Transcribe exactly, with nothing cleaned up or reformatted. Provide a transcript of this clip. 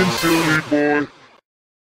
fucking silly boy.